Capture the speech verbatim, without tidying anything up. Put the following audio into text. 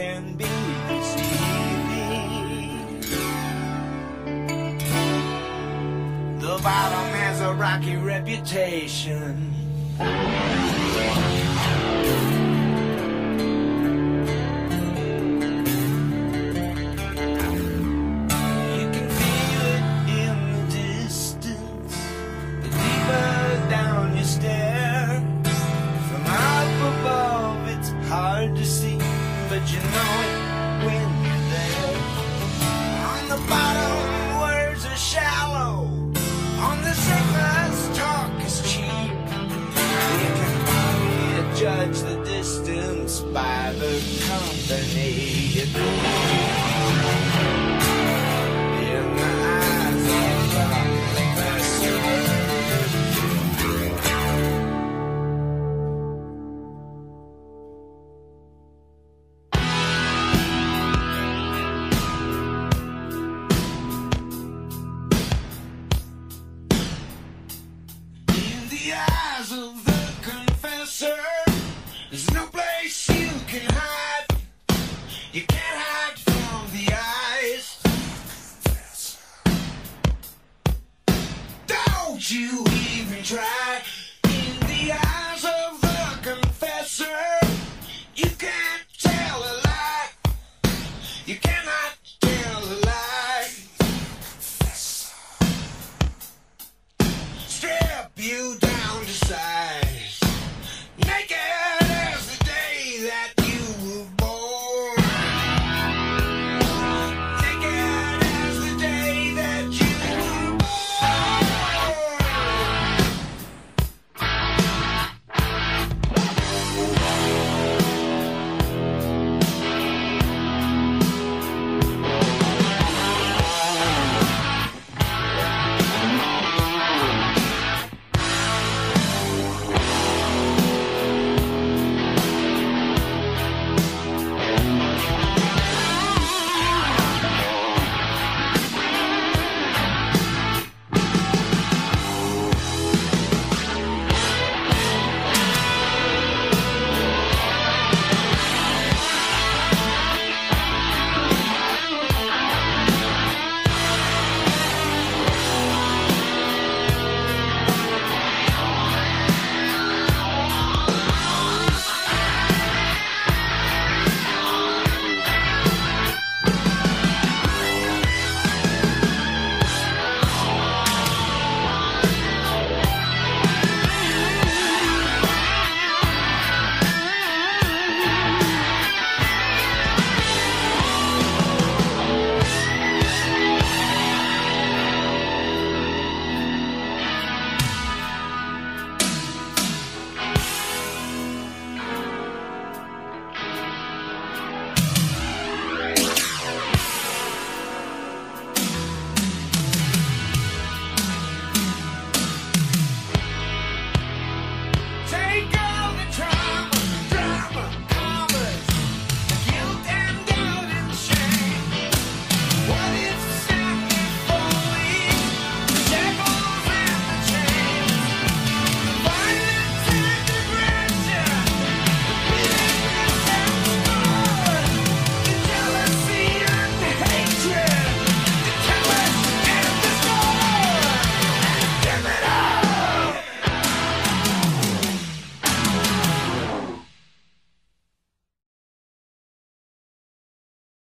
can be deceiving. The bottom has a rocky reputation. But you know it when you're there. On the bottom, words are shallow. On the surface, talk is cheap. You can only judge the distance by the company you keep. There's no place you can hide. You can't hide from the eyes. Don't you even try. In the eyes.